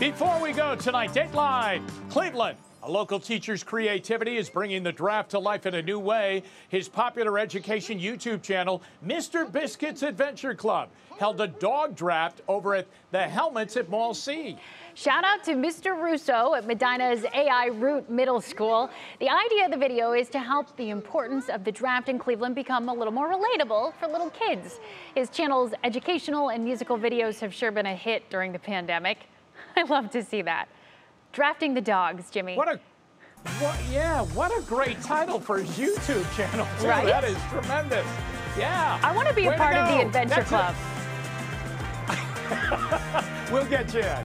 Before we go tonight, Dateline, Cleveland. A local teacher's creativity is bringing the draft to life in a new way. His popular education YouTube channel, Mr. Biscuit's Adventure Club, held a dog draft over at the Helmets at Mall C. Shout out to Mr. Russo at Medina's AI Root Middle School. The idea of the video is to help the importance of the draft in Cleveland become a little more relatable for little kids. His channel's educational and musical videos have sure been a hit during the pandemic. I love to see that. Drafting the dogs, Jimmy. What a great title for his YouTube channel, too. Right? That is tremendous. Yeah. I want to be a part of the adventure club. We'll get you in.